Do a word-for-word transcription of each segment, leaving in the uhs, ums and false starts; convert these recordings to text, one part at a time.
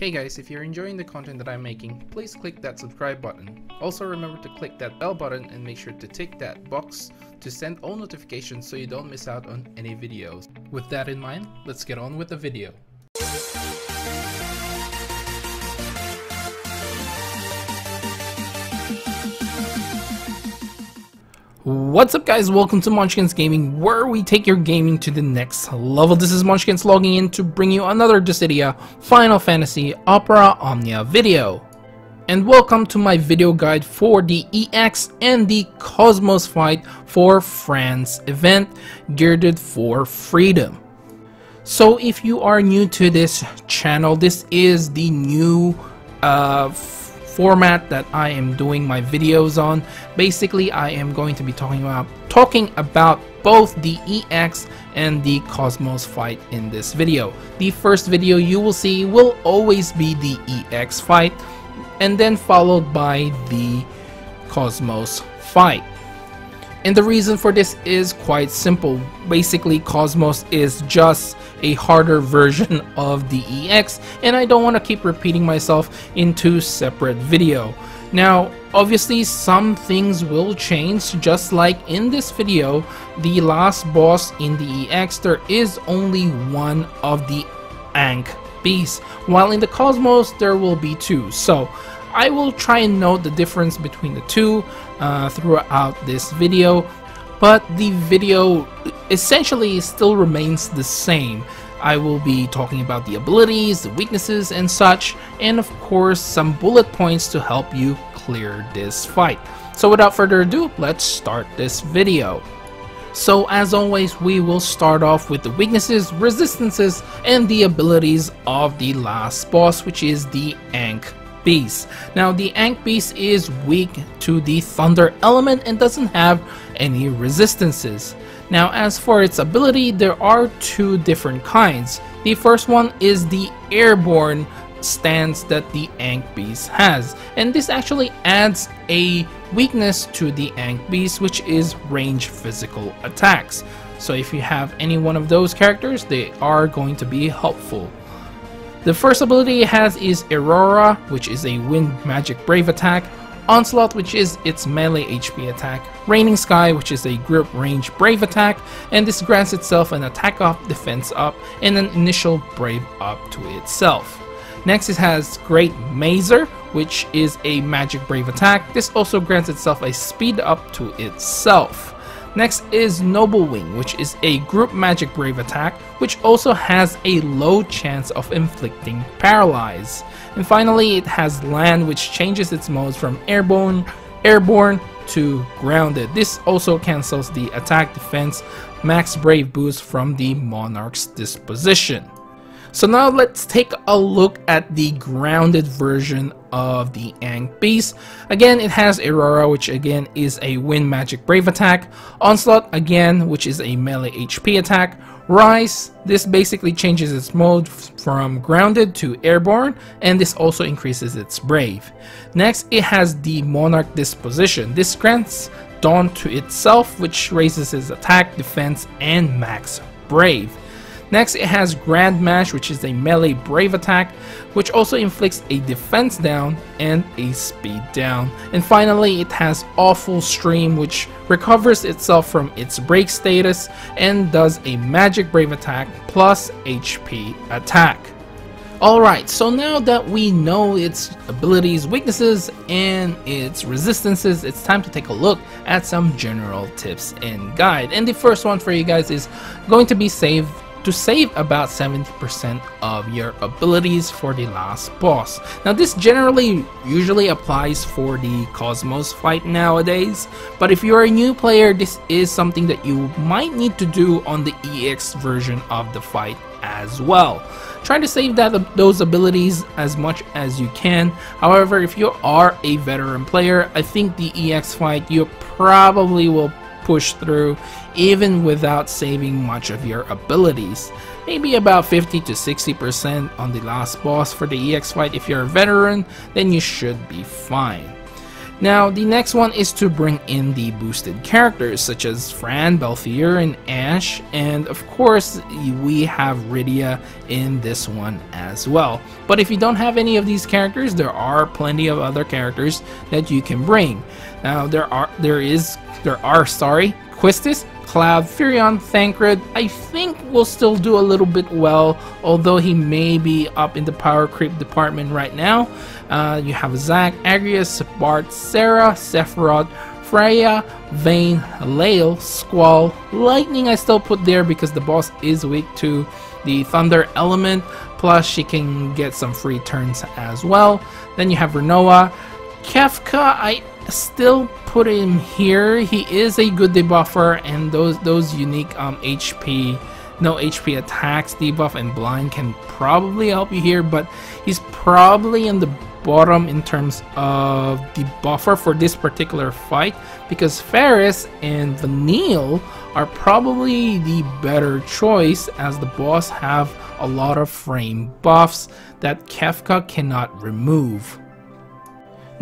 Hey guys, if you're enjoying the content that I'm making, please click that subscribe button. Also remember to click that bell button and make sure to tick that box to send all notifications so you don't miss out on any videos. With that in mind, let's get on with the video. What's up guys, welcome to Monchkinz Gaming, where we take your gaming to the next level. This is Monchkinz logging in to bring you another Dissidia Final Fantasy Opera Omnia video. And welcome to my video guide for the E X and the Cosmos fight for Fran's event, Girded for Freedom. So if you are new to this channel, this is the new uh, format that I am doing my videos on. Basically, I am going to be talking about talking about both the E X and the Cosmos fight in this video. The first video you will see will always be the E X fight, and then followed by the Cosmos fight. And the reason for this is quite simple. Basically, Cosmos is just a harder version of the E X, and I don't want to keep repeating myself in two separate videos. Now, obviously, some things will change, just like in this video, the last boss in the E X, there is only one of the Ankh Beast, while in the Cosmos, there will be two. So I will try and note the difference between the two uh, throughout this video, but the video essentially still remains the same. I will be talking about the abilities, the weaknesses and such, and of course some bullet points to help you clear this fight. So without further ado, let's start this video. So as always, we will start off with the weaknesses, resistances and the abilities of the last boss, which is the Ankh Beast. Now the Ankh Beast is weak to the thunder element and doesn't have any resistances. Now as for its ability, there are two different kinds. The first one is the airborne stance that the Ankh Beast has, and this actually adds a weakness to the Ankh Beast, which is range physical attacks. So if you have any one of those characters, they are going to be helpful. The first ability it has is Aurora, which is a wind magic brave attack, Onslaught, which is its melee H P attack, Raining Sky, which is a group range brave attack, and this grants itself an attack up, defense up, and an initial brave up to itself. Next it has Great Mazer, which is a magic brave attack. This also grants itself a speed up to itself. Next is Noble Wing, which is a group magic brave attack, which also has a low chance of inflicting Paralyze. And finally, it has Land, which changes its modes from airborne, airborne to Grounded. This also cancels the attack, defense, max brave boost from the Monarch's Disposition. So now let's take a look at the grounded version of the Ankh Beast. Again, it has Aurora, which again is a wind magic brave attack, Onslaught again, which is a melee H P attack, Rise, this basically changes its mode from grounded to airborne, and this also increases its brave. Next it has the Monarch Disposition. This grants Dawn to itself, which raises its attack, defense and max brave. Next it has Grand Mash, which is a melee brave attack, which also inflicts a defense down and a speed down. And finally it has Awful Stream, which recovers itself from its break status and does a magic brave attack plus H P attack. Alright, so now that we know its abilities, weaknesses and its resistances, it's time to take a look at some general tips and guide. And the first one for you guys is going to be save to save about seventy percent of your abilities for the last boss. Now this generally usually applies for the Cosmos fight nowadays, but if you're a new player, this is something that you might need to do on the E X version of the fight as well. Try to save that those abilities as much as you can. However, if you are a veteran player, I think the E X fight you probably will push through even without saving much of your abilities. Maybe about fifty to sixty percent on the last boss for the E X fight. If you're a veteran, then you should be fine. Now, the next one is to bring in the boosted characters, such as Fran, Balthier, and Ashe, and of course, we have Rydia in this one as well. But if you don't have any of these characters, there are plenty of other characters that you can bring. Now, there are, there is, there are, sorry, Quistis, Cloud, Furion, Thancred, I think will still do a little bit well, although he may be up in the power creep department right now. Uh, you have Zack, Agrius, Bart, Sarah, Sephiroth, Freya, Vayne, Lael, Squall, Lightning I still put there because the boss is weak to the Thunder element, plus she can get some free turns as well. Then you have Rinoa, Kefka, I still put him here. He is a good debuffer, and those those unique um H P, no H P attacks debuff and blind can probably help you here, but he's probably in the bottom in terms of debuffer for this particular fight because Ferris and Vanille are probably the better choice, as the boss have a lot of frame buffs that Kefka cannot remove.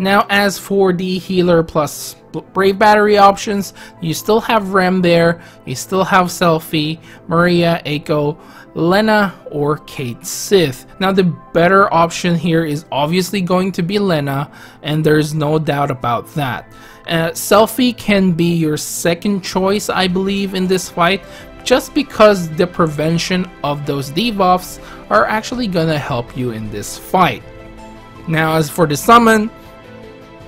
Now, as for the healer plus brave battery options, you still have Rem there, you still have Selfie, Maria, Eiko, Lena, or Kate Sith. Now, the better option here is obviously going to be Lena, and there's no doubt about that. Uh, Selfie can be your second choice, I believe, in this fight, just because the prevention of those debuffs are actually gonna help you in this fight. Now, as for the summon,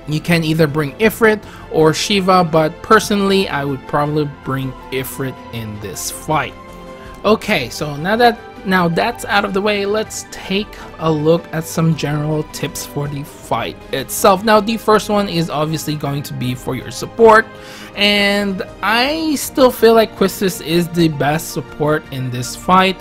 you can either bring Ifrit or Shiva, but personally I would probably bring Ifrit in this fight. Okay, so now that now that's out of the way, let's take a look at some general tips for the fight itself. Now, the first one is obviously going to be for your support, and I still feel like Quistis is the best support in this fight.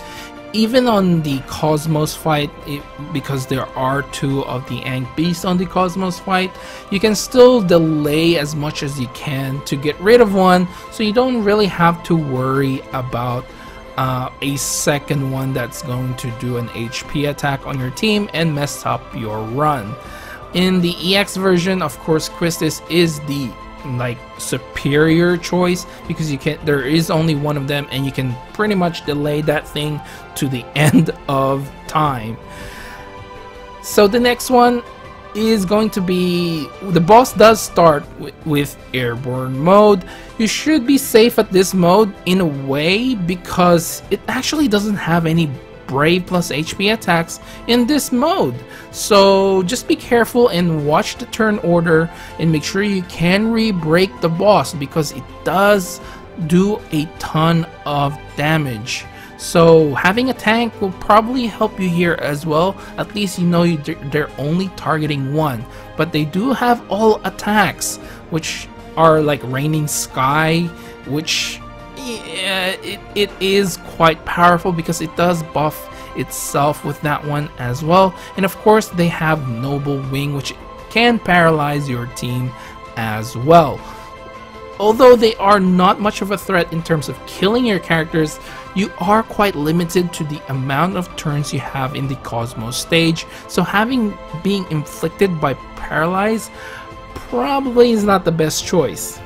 Even on the Cosmos fight, it, because there are two of the Ankh Beast on the Cosmos fight, you can still delay as much as you can to get rid of one, so you don't really have to worry about uh, a second one that's going to do an H P attack on your team and mess up your run. In the E X version, of course, Quistis is the like superior choice because you can't, there is only one of them, and you can pretty much delay that thing to the end of time. So the next one is going to be, the boss does start with, with airborne mode. You should be safe at this mode in a way because it actually doesn't have any brave plus H P attacks in this mode, so just be careful and watch the turn order and make sure you can re-break the boss because it does do a ton of damage. So having a tank will probably help you here as well. At least you know you, they're only targeting one, but they do have all attacks, which are like Raining Sky, which yeah, it, it is quite powerful because it does buff itself with that one as well. And of course they have Noble Wing, which can paralyze your team as well. Although they are not much of a threat in terms of killing your characters, you are quite limited to the amount of turns you have in the Cosmos stage, so having being inflicted by Paralyze probably is not the best choice.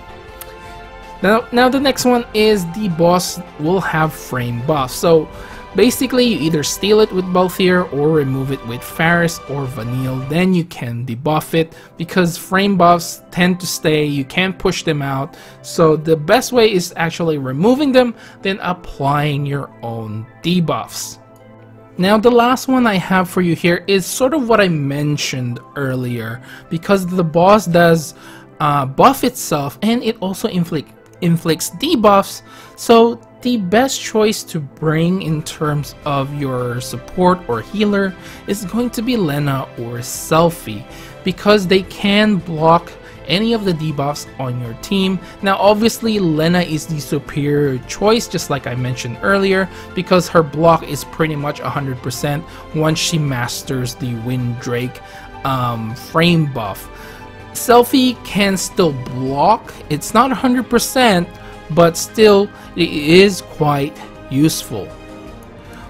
Now, now the next one is the boss will have frame buff, so basically you either steal it with Balthier or remove it with Ferris or Vanille, then you can debuff it because frame buffs tend to stay, you can't push them out, so the best way is actually removing them then applying your own debuffs. Now the last one I have for you here is sort of what I mentioned earlier, because the boss does uh, buff itself and it also inflicts inflicts debuffs, so the best choice to bring in terms of your support or healer is going to be Lena or Selfie because they can block any of the debuffs on your team. Now obviously Lena is the superior choice, just like I mentioned earlier, because her block is pretty much one hundred percent once she masters the Wind Drake um, frame buff. Selfie can still block, it's not one hundred percent, but still it is quite useful.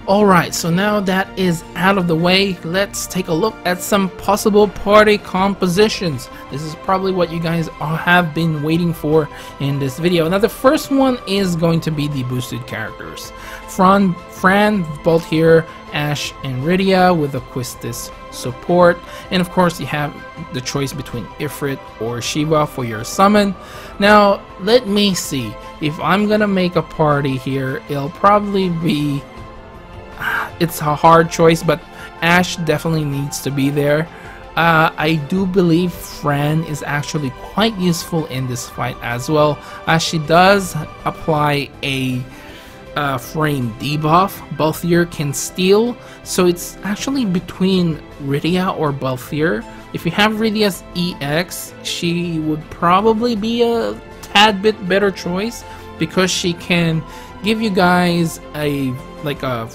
Alright, so now that is out of the way, let's take a look at some possible party compositions. This is probably what you guys all have been waiting for in this video. Now the first one is going to be the boosted characters. Fran, Fran Balthier, Ashe, and Rydia with a Quistis support. And of course you have the choice between Ifrit or Shiva for your summon. Now let me see, if I'm gonna make a party here, it'll probably be... It's a hard choice, but Ashe definitely needs to be there. Uh, I do believe Fran is actually quite useful in this fight as well, as she does apply a uh, frame debuff. Balthier can steal, so it's actually between Rydia or Balthier. If you have Rydia's E X, she would probably be a tad bit better choice because she can give you guys a like a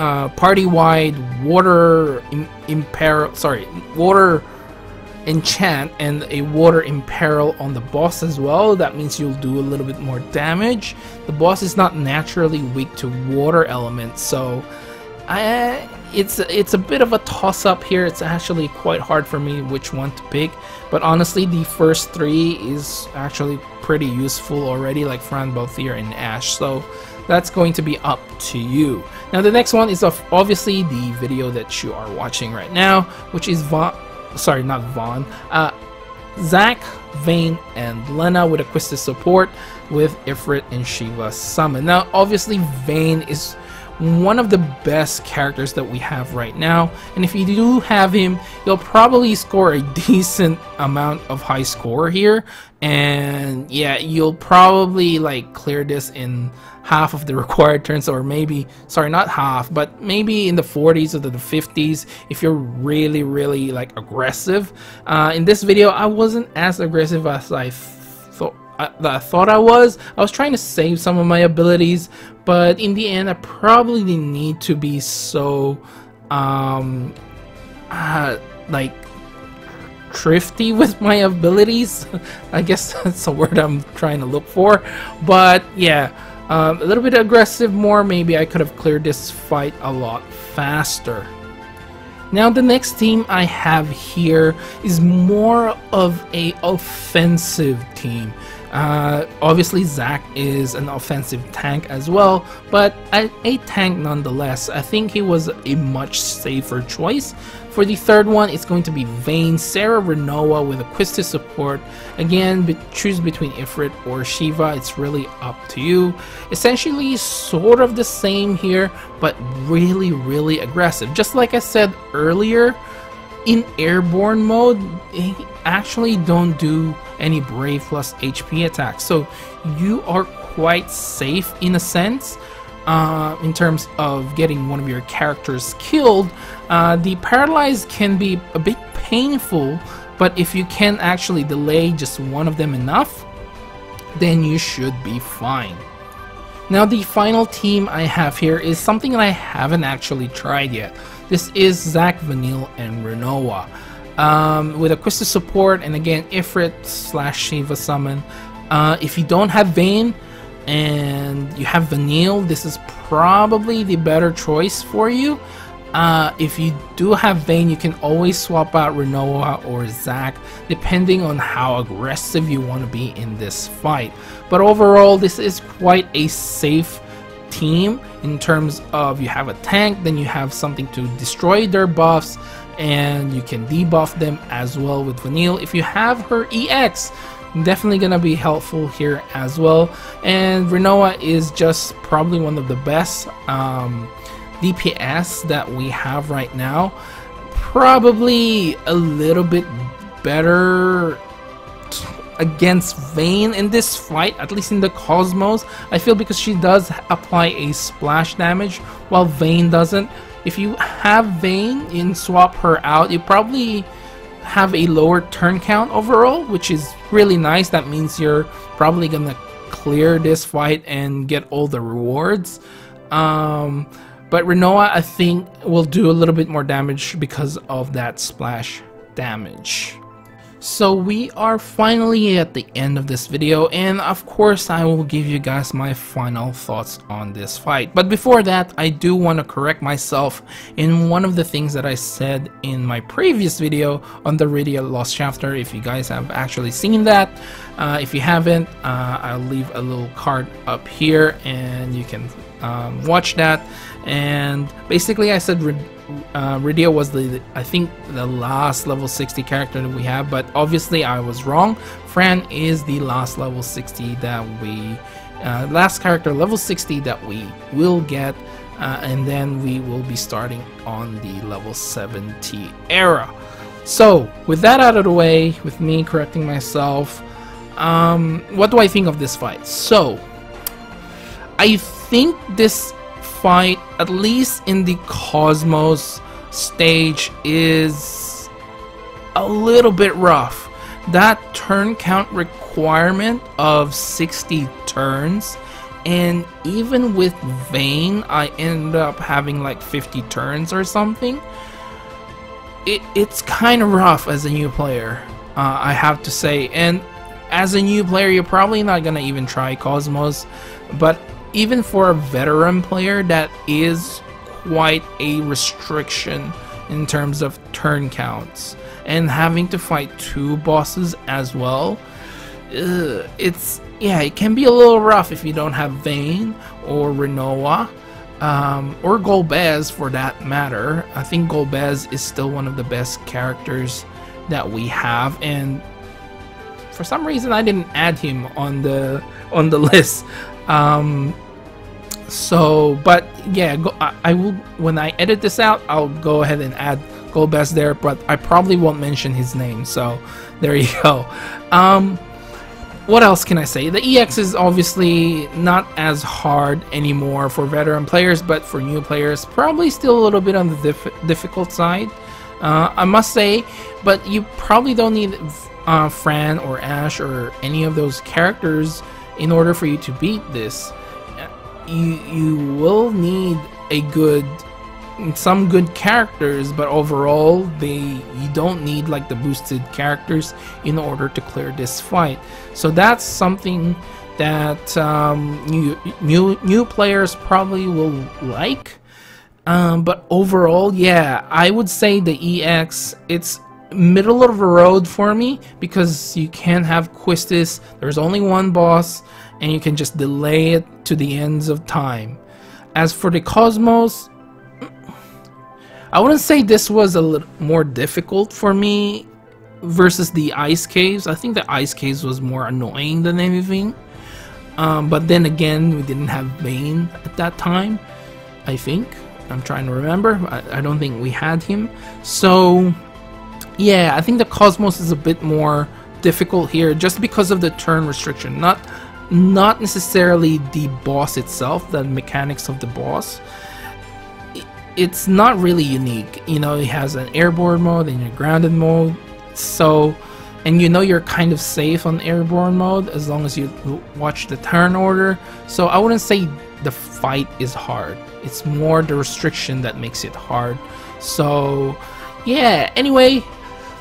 Uh, party-wide water im imperil, sorry, water enchant and a water imperil on the boss as well. That means you'll do a little bit more damage. The boss is not naturally weak to water elements, so I, it's it's a bit of a toss-up here. It's actually quite hard for me which one to pick, but honestly, the first three is actually pretty useful already, like Fran, Balthier, and Ashe. So that's going to be up to you. Now the next one is of obviously the video that you are watching right now, which is Va sorry not Vaughn, uh, Zack, Vayne, and Lena with a Quistis support with Ifrit and Shiva summon. Now obviously Vayne is one of the best characters that we have right now, and if you do have him, you'll probably score a decent amount of high score here, and yeah, you'll probably like clear this in half of the required turns, or maybe, sorry, not half, but maybe in the forties or the fifties if you're really, really like aggressive. Uh, in this video, I wasn't as aggressive as I thought. I thought I was. I was trying to save some of my abilities, but in the end, I probably didn't need to be so, um, uh, like, thrifty with my abilities. I guess that's the word I'm trying to look for. But yeah, um, a little bit aggressive more, maybe I could have cleared this fight a lot faster. Now the next team I have here is more of a offensive team. Uh, obviously Zack is an offensive tank as well, but a, a tank nonetheless. I think he was a much safer choice. For the third one, it's going to be Vayne, Sarah, Rinoa with a Quistis support. Again, be choose between Ifrit or Shiva, it's really up to you. Essentially sort of the same here, but really, really aggressive. Just like I said earlier, in airborne mode, they actually don't do any brave plus H P attacks, so you are quite safe in a sense uh, in terms of getting one of your characters killed. Uh, the Paralyze can be a bit painful, but if you can actually delay just one of them enough, then you should be fine. Now the final team I have here is something that I haven't actually tried yet. This is Zack, Vanille, and Rinoa um, with a Quistis support, and again Ifrit slash Shiva summon. Uh, if you don't have Vayne and you have Vanille, this is probably the better choice for you. Uh, if you do have Vayne, you can always swap out Rinoa or Zack depending on how aggressive you want to be in this fight. But overall, this is quite a safe team in terms of you have a tank, then you have something to destroy their buffs, and you can debuff them as well with Vanille. If you have her E X, definitely gonna be helpful here as well. And Rinoa is just probably one of the best um, D P S that we have right now. Probably a little bit better against Vayne in this fight, at least in the Cosmos, I feel, because she does apply a splash damage while Vayne doesn't. If you have Vayne and swap her out, you probably have a lower turn count overall, which is really nice. That means you're probably gonna clear this fight and get all the rewards. Um, but Rinoa, I think, will do a little bit more damage because of that splash damage. So we are finally at the end of this video, and of course I will give you guys my final thoughts on this fight. But before that, I do want to correct myself in one of the things that I said in my previous video on the Rydia Lost Chapter, if you guys have actually seen that. Uh, if you haven't, uh, I'll leave a little card up here and you can um, watch that. And basically I said Uh, Rydia was the, the I think the last level sixty character that we have, but obviously I was wrong. Fran is the last level sixty that we uh, last character level sixty that we will get, uh, and then we will be starting on the level seventy era. So with that out of the way, with me correcting myself, um, what do I think of this fight? So I think this fight, at least in the Cosmos stage, is a little bit rough. That turn count requirement of sixty turns, and even with Vayne I ended up having like fifty turns or something. It, it's kind of rough as a new player, uh, I have to say. And as a new player, you're probably not gonna even try Cosmos, but even for a veteran player, that is quite a restriction in terms of turn counts, and having to fight two bosses as well. Ugh, it's yeah, it can be a little rough if you don't have Vayne or Rinoa, um, or Golbez for that matter. I think Golbez is still one of the best characters that we have, and for some reason I didn't add him on the on the list. Um, so, but yeah, go, I, I will, when I edit this out, I'll go ahead and add Golbez there, but I probably won't mention his name, so there you go. Um, what else can I say? The E X is obviously not as hard anymore for veteran players, but for new players, probably still a little bit on the diff difficult side, uh, I must say, but you probably don't need uh, Fran or Ashe or any of those characters in order for you to beat this. You, you will need a good, some good characters, but overall they you don't need like the boosted characters in order to clear this fight. So that's something that um, new, new, new players probably will like. Um, but overall, yeah, I would say the E X, it's middle of the road for me, because you can have Quistis, there's only one boss, and you can just delay it to the ends of time. As for the Cosmos, I wouldn't say this was a little more difficult for me versus the Ice Caves. I think the Ice Caves was more annoying than anything, um, but then again we didn't have Vayne at that time, I think. I'm trying to remember, I, I don't think we had him. So yeah, I think the Cosmos is a bit more difficult here just because of the turn restriction. Not not necessarily the boss itself, the mechanics of the boss. It's not really unique. You know, it has an airborne mode and a grounded mode. So, and you know you're kind of safe on airborne mode as long as you watch the turn order. So I wouldn't say the fight is hard. It's more the restriction that makes it hard. So yeah, anyway,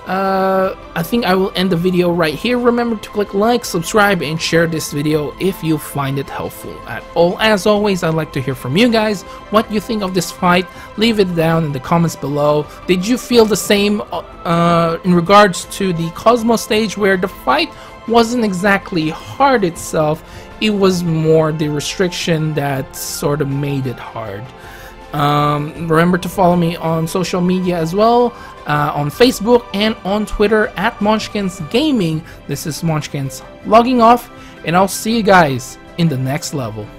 Uh, I think I will end the video right here. Remember to click like, subscribe, and share this video if you find it helpful at all. As always, I'd like to hear from you guys what you think of this fight. Leave it down in the comments below. Did you feel the same uh, in regards to the Cosmos stage, where the fight wasn't exactly hard itself, it was more the restriction that sort of made it hard? Um, remember to follow me on social media as well, uh, on Facebook and on Twitter at Monchkinz Gaming. This is Monchkinz logging off, and I'll see you guys in the next level.